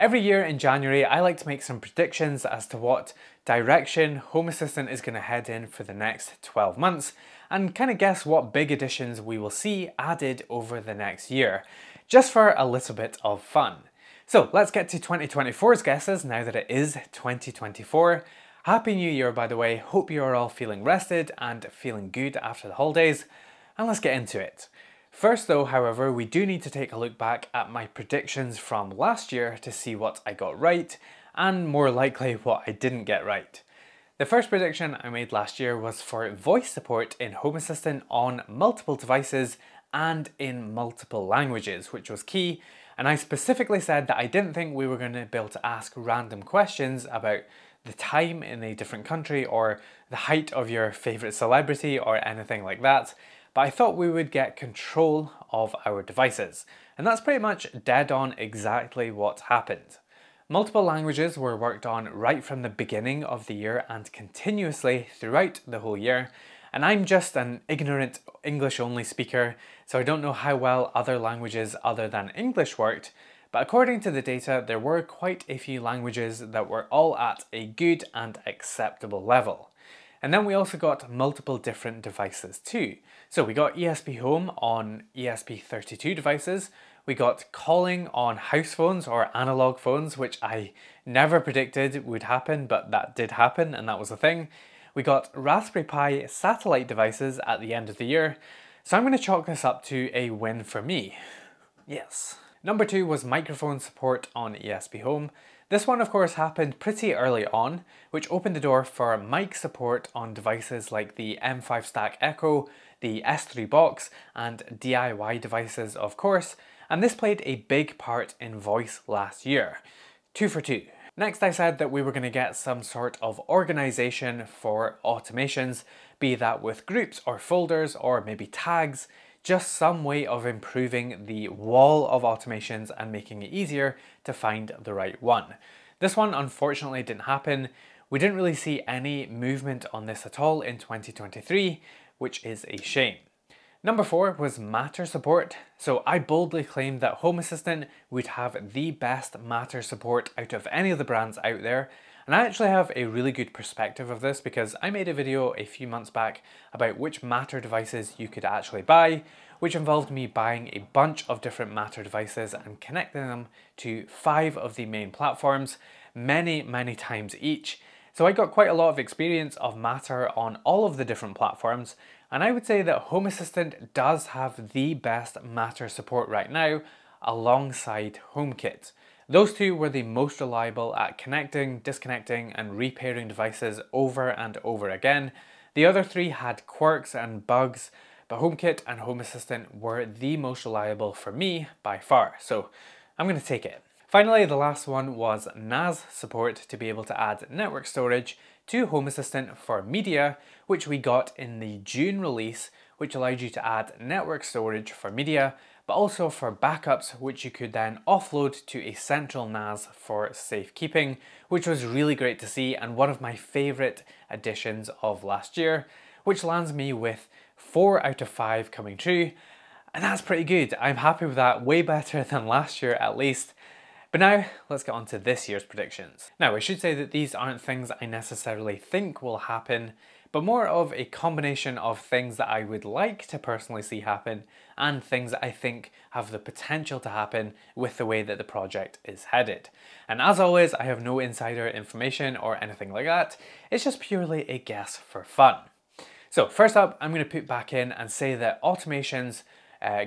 Every year in January, I like to make some predictions as to what direction Home Assistant is going to head in for the next 12 months and kind of guess what big additions we will see added over the next year, just for a little bit of fun. So let's get to 2024's guesses now that it is 2024. Happy New Year, by the way. Hope you are all feeling rested and feeling good after the holidays, and let's get into it. First though, however, we do need to take a look back at my predictions from last year to see what I got right, and more likely what I didn't get right. The first prediction I made last year was for voice support in Home Assistant on multiple devices and in multiple languages, which was key, and I specifically said that I didn't think we were going to be able to ask random questions about the time in a different country or the height of your favourite celebrity or anything like that. But I thought we would get control of our devices, and that's pretty much dead on exactly what happened. Multiple languages were worked on right from the beginning of the year and continuously throughout the whole year, and I'm just an ignorant English-only speaker, so I don't know how well other languages other than English worked, but according to the data, there were quite a few languages that were all at a good and acceptable level. And then we also got multiple different devices too. So we got ESP Home on ESP32 devices, we got calling on house phones or analog phones, which I never predicted would happen, but that did happen and that was a thing. We got Raspberry Pi satellite devices at the end of the year. So I'm going to chalk this up to a win for me. Yes. Number two was microphone support on ESP Home. This one of course happened pretty early on, which opened the door for mic support on devices like the M5 Stack Echo, the S3 Box, and DIY devices of course, and this played a big part in voice last year. 2 for 2. Next I said that we were going to get some sort of organisation for automations, be that with groups or folders or maybe tags, just some way of improving the wall of automations and making it easier to find the right one. This one unfortunately didn't happen. We didn't really see any movement on this at all in 2023, which is a shame. Number four was Matter support. So I boldly claimed that Home Assistant would have the best Matter support out of any of the brands out there. And I actually have a really good perspective of this because I made a video a few months back about which Matter devices you could actually buy, which involved me buying a bunch of different Matter devices and connecting them to 5 of the main platforms, many times each. So I got quite a lot of experience of Matter on all of the different platforms, and I would say that Home Assistant does have the best Matter support right now alongside HomeKit. Those two were the most reliable at connecting, disconnecting, and repairing devices over and over again. The other three had quirks and bugs, but HomeKit and Home Assistant were the most reliable for me by far, so I'm going to take it. Finally, the last one was NAS support to be able to add network storage to Home Assistant for media, which we got in the June release, which allowed you to add network storage for media, but also for backups, which you could then offload to a central NAS for safekeeping, which was really great to see and one of my favourite additions of last year, which lands me with 4 out of 5 coming true, and that's pretty good. I'm happy with that, way better than last year at least. But now, let's get on to this year's predictions. Now, I should say that these aren't things I necessarily think will happen, but more of a combination of things that I would like to personally see happen and things that I think have the potential to happen with the way that the project is headed. And as always, I have no insider information or anything like that. It's just purely a guess for fun. So first up, I'm going to put back in and say that automations,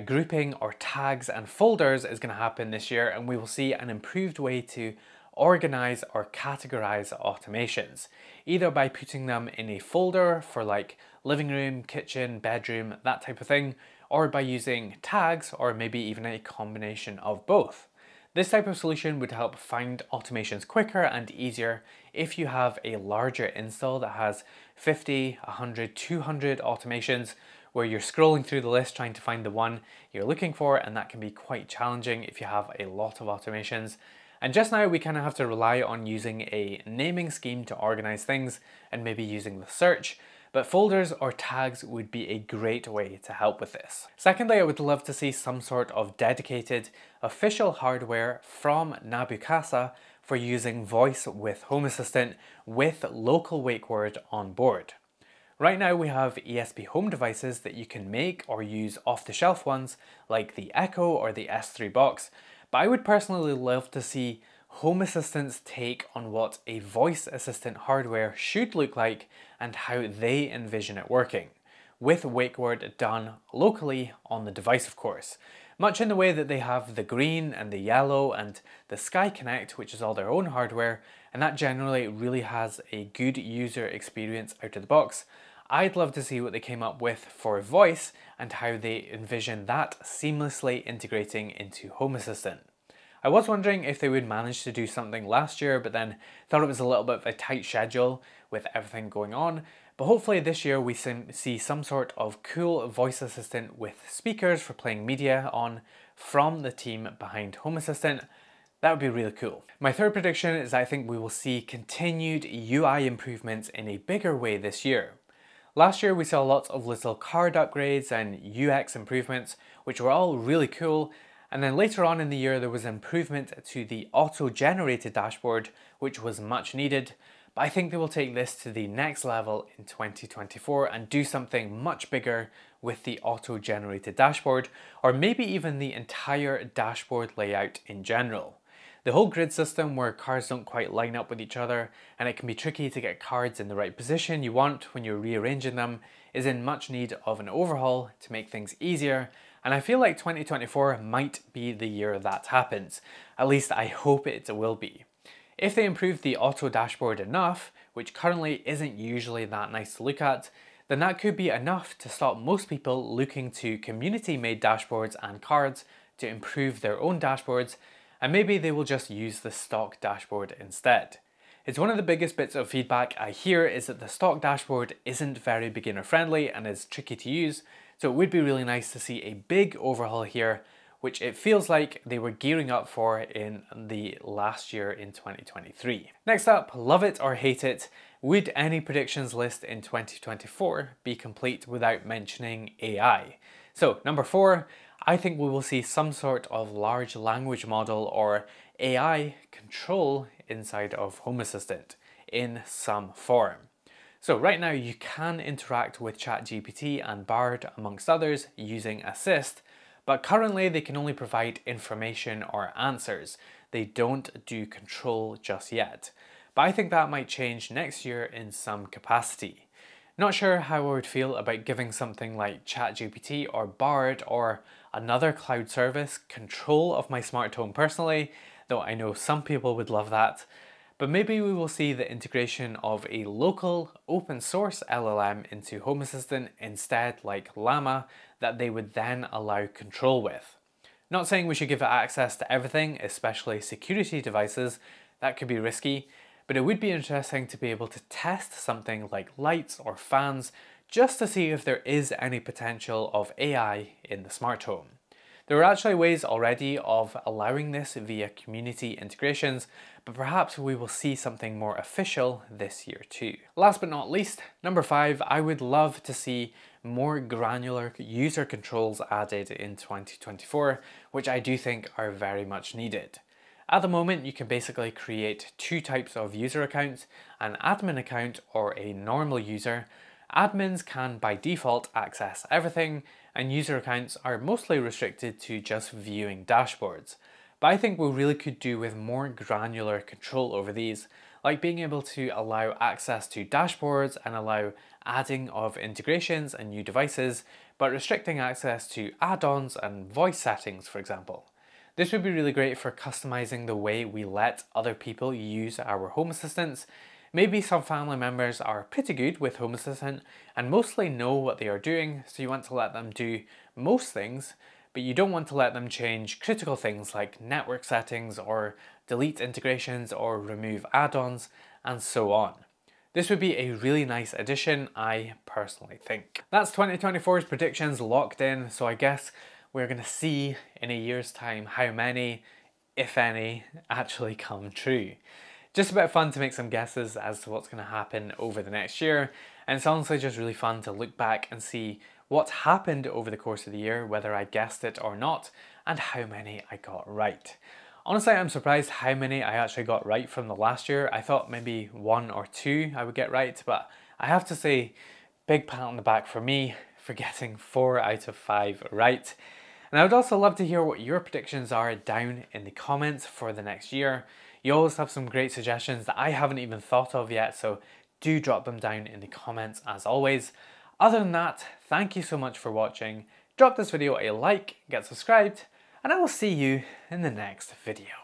grouping or tags and folders is going to happen this year, and we will see an improved way to organize or categorize automations, either by putting them in a folder for like living room, kitchen, bedroom, that type of thing, or by using tags or maybe even a combination of both. This type of solution would help find automations quicker and easier if you have a larger install that has 50, 100, 200 automations where you're scrolling through the list trying to find the one you're looking for, and that can be quite challenging if you have a lot of automations. And just now we kind of have to rely on using a naming scheme to organize things and maybe using the search, but folders or tags would be a great way to help with this. Secondly, I would love to see some sort of dedicated official hardware from Nabucasa for using voice with Home Assistant with local wake word on board. Right now we have ESP Home devices that you can make or use off-the-shelf ones like the Echo or the S3 Box, but I would personally love to see Home Assistant's take on what a voice assistant hardware should look like and how they envision it working, with wake word done locally on the device of course. Much in the way that they have the green and the yellow and the Sky Connect, which is all their own hardware, and that generally really has a good user experience out of the box. I'd love to see what they came up with for voice and how they envision that seamlessly integrating into Home Assistant. I was wondering if they would manage to do something last year, but then thought it was a little bit of a tight schedule with everything going on. But hopefully this year we see some sort of cool voice assistant with speakers for playing media on from the team behind Home Assistant. That would be really cool. My third prediction is I think we will see continued UI improvements in a bigger way this year. Last year we saw lots of little card upgrades and UX improvements, which were all really cool. And then later on in the year there was improvement to the auto-generated dashboard, which was much needed. But I think they will take this to the next level in 2024 and do something much bigger with the auto-generated dashboard, or maybe even the entire dashboard layout in general. The whole grid system where cards don't quite line up with each other and it can be tricky to get cards in the right position you want when you're rearranging them is in much need of an overhaul to make things easier, and I feel like 2024 might be the year that happens. At least I hope it will be. If they improve the auto dashboard enough, which currently isn't usually that nice to look at, then that could be enough to stop most people looking to community-made dashboards and cards to improve their own dashboards, and maybe they will just use the stock dashboard instead. It's one of the biggest bits of feedback I hear is that the stock dashboard isn't very beginner-friendly and is tricky to use, so it would be really nice to see a big overhaul here, which it feels like they were gearing up for in the last year in 2023. Next up, love it or hate it, would any predictions list in 2024 be complete without mentioning AI? So number 4, I think we will see some sort of large language model or AI control inside of Home Assistant in some form. So right now you can interact with ChatGPT and Bard amongst others using Assist, but currently they can only provide information or answers. They don't do control just yet. But I think that might change next year in some capacity. Not sure how I would feel about giving something like ChatGPT or Bard or another cloud service control of my smart home personally, though I know some people would love that. But maybe we will see the integration of a local open source LLM into Home Assistant instead, like Llama, that they would then allow control with. Not saying we should give it access to everything, especially security devices, that could be risky, but it would be interesting to be able to test something like lights or fans just to see if there is any potential of AI in the smart home. There are actually ways already of allowing this via community integrations, but perhaps we will see something more official this year too. Last but not least, number 5, I would love to see more granular user controls added in 2024, which I do think are very much needed. At the moment, you can basically create 2 types of user accounts, an admin account or a normal user. Admins can by default access everything, and user accounts are mostly restricted to just viewing dashboards. But I think we really could do with more granular control over these, like being able to allow access to dashboards and allow adding of integrations and new devices, but restricting access to add-ons and voice settings, for example. This would be really great for customizing the way we let other people use our Home Assistants. Maybe some family members are pretty good with Home Assistant and mostly know what they are doing, so you want to let them do most things, but you don't want to let them change critical things like network settings or delete integrations or remove add-ons and so on. This would be a really nice addition, I personally think. That's 2024's predictions locked in, so I guess we're gonna see in a year's time how many, if any, actually come true. Just a bit of fun to make some guesses as to what's going to happen over the next year, And it's honestly just really fun to look back and see what happened over the course of the year, whether I guessed it or not, and how many I got right. Honestly, I'm surprised how many I actually got right from the last year. I thought maybe one or two I would get right, but I have to say, big pat on the back for me for getting 4 out of 5 right. And I would also love to hear what your predictions are down in the comments for the next year. You always have some great suggestions that I haven't even thought of yet, so do drop them down in the comments as always. Other than that, thank you so much for watching. Drop this video a like, get subscribed, and I will see you in the next video.